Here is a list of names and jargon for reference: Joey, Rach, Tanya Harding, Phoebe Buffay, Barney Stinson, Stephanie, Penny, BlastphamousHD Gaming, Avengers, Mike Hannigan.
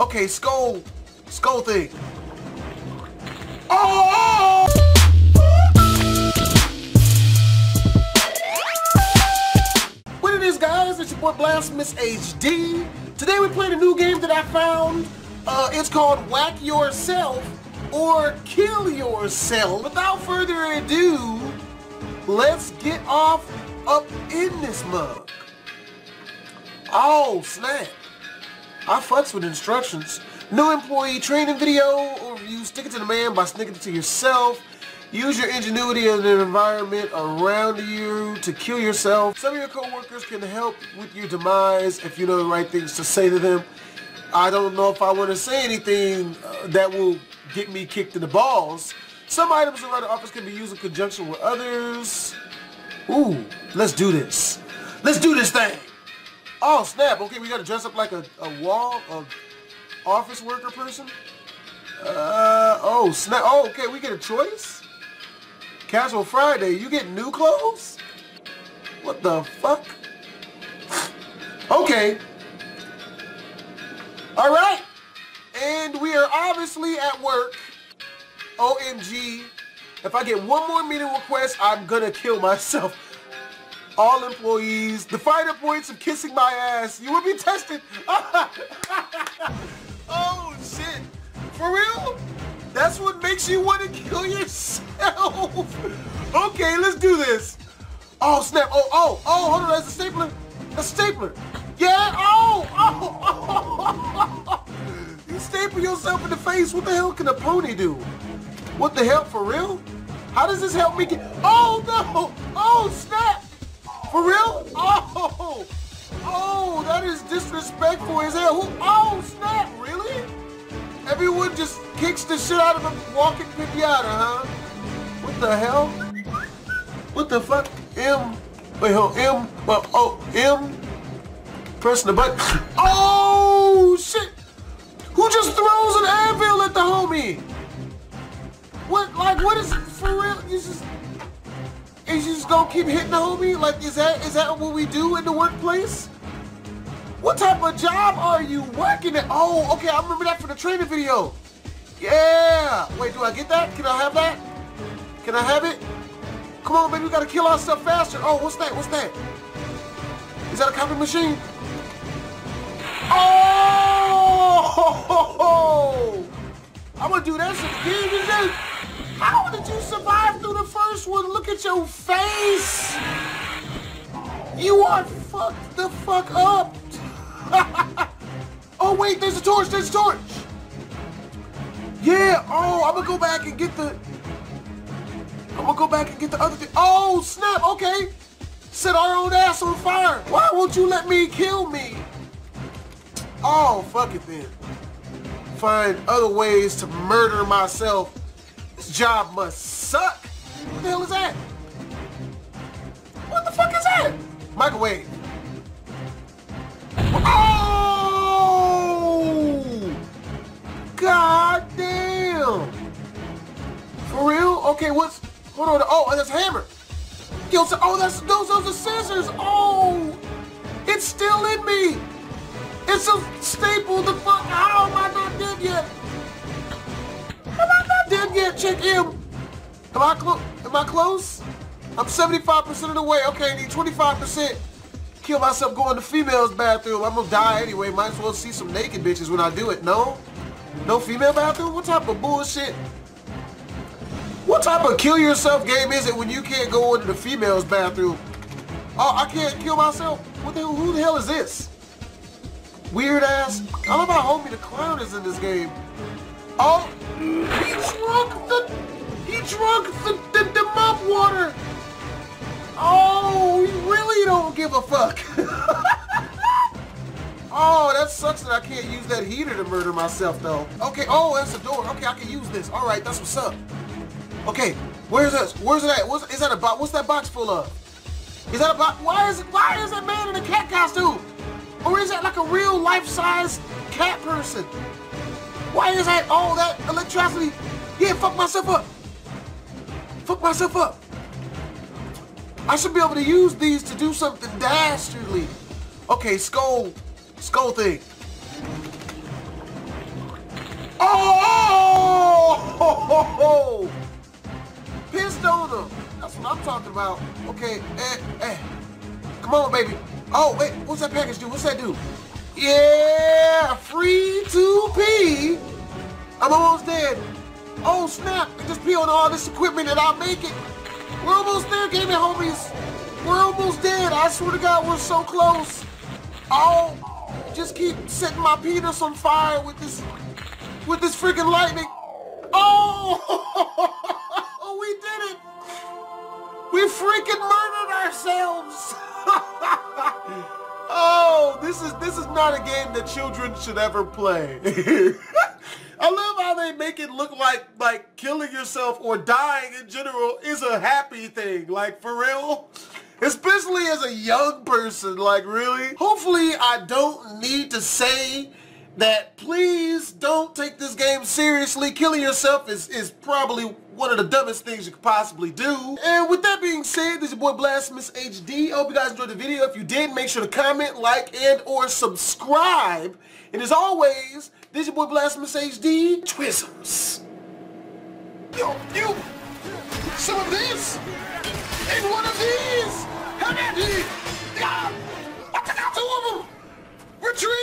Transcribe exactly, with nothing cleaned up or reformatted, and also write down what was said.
Okay, skull, skull thing. Oh! What it is, guys? It's your boy BlastphamousHD. Today we played a new game that I found. Uh, it's called Whack Yourself or Kill Yourself. Without further ado, let's get off up in this mug. Oh, snap. I fucks with instructions. New employee training video or review. Stick it to the man by sticking it to yourself. Use your ingenuity and the environment around you to kill yourself. Some of your co-workers can help with your demise if you know the right things to say to them. I don't know if I want to say anything uh, that will get me kicked in the balls. Some items around the office can be used in conjunction with others. Ooh, let's do this. Let's do this thing. Oh, snap. Okay, we got to dress up like a, a wall, a office worker person. Uh, oh, snap. Oh, okay, we get a choice? Casual Friday, you get new clothes? What the fuck? Okay. All right. And we are obviously at work. O M G. If I get one more meeting request, I'm going to kill myself. All employees, the finer points of kissing my ass. You will be tested. Oh, shit. For real? That's what makes you want to kill yourself. Okay, let's do this. Oh, snap. Oh, oh, oh, hold on. That's a stapler. A stapler. Yeah. Oh, oh, oh. You staple yourself in the face. What the hell can a pony do? What the hell? For real? How does this help me get... Oh, no. Oh, snap. For real? Oh! Oh, that is disrespectful as hell. Who? Oh, snap, really? Everyone just kicks the shit out of a walking pinata, huh? What the hell? What the fuck? M. Wait, hold M. Well, oh, M. Pressing the button. Oh, shit! Who just throws an anvil at the homie? What, like, what is, for real? You just... Is you just gonna keep hitting the homie? Like, is that is that what we do in the workplace? What type of job are you working at? Oh, okay, I remember that from the training video. Yeah. Wait, do I get that? Can I have that? Can I have it? Come on, baby, we gotta kill ourselves faster. Oh, what's that? What's that? Is that a copy machine? Oh! I'm gonna do that shit again today. How did you survive through the first one? Look at your face! You are fucked the fuck up! Oh wait, there's a torch, there's a torch! Yeah, oh, I'm gonna go back and get the... I'm gonna go back and get the other thing. Oh, snap, okay! Set our own ass on fire! Why won't you let me kill me? Oh, fuck it then. Find other ways to murder myself. This job must suck. What the hell is that? What the fuck is that? Microwave. Oh! God damn. For real? Okay, what's... Hold on. Oh, that's a hammer. Yo, so, oh, that's those, those are scissors. Oh! It's still in me. It's a staple. The fuck? How am I not dead yet? Did get check in. Am I close? Am I close? I'm seventy-five percent of the way. Okay, I need twenty-five percent. Kill myself going to females bathroom. I'm gonna die anyway. Might as well see some naked bitches when I do it. No, no female bathroom. What type of bullshit? What type of kill yourself game is it when you can't go into the females bathroom? Oh, I can't kill myself. What the hell? Who the hell is this? Weird ass. I love how homie the clown is in this game. Oh, he drunk the, he drunk the, the, the mop water. Oh, he really don't give a fuck. Oh, that sucks that I can't use that heater to murder myself, though. Okay, oh, that's a door. Okay, I can use this. All right, that's what's up. Okay, where's this? Where's that? What's, is that a box? What's that box full of? Is that a box? Why is it? Why is that man in a cat costume? Or is that like a real life-size cat person? Why is that all that electricity? Yeah, fuck myself up. Fuck myself up. I should be able to use these to do something dastardly. Okay, skull, skull thing. ho, ho! Pissed on him. That's what I'm talking about. Okay, eh, eh. Come on, baby. Oh, wait, what's that package do? What's that do? Yeah, free two P. I'm almost dead. Oh, snap. I just pee on all this equipment and I'll make it. We're almost there, gaming homies. We're almost dead. I swear to God, we're so close. Oh, just keep setting my penis on fire with this, with this freaking lightning. Oh, we did it. We freaking murdered ourselves. Oh, this is this is not a game that children should ever play. I love how they make it look like like killing yourself or dying in general is a happy thing. Like, for real? Especially as a young person, like, really? Hopefully I don't need to say that please don't take this game seriously. Killing yourself is, is probably one of the dumbest things you could possibly do. And with that being said, this is your boy BlastphamousHD. I hope you guys enjoyed the video. If you did, make sure to comment, like, and or subscribe. And as always, this is your boy BlastphamousHD. Twisms. Yo, you. Some of this. And one of these. How about these? Ah, I took out two of them. Retreat.